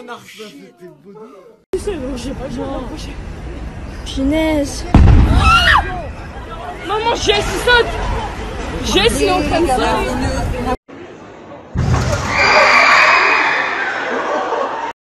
anarchie. J'ai pas joué. Finesse. Maman, j'ai 6 sautes. J'ai sinon comme ça.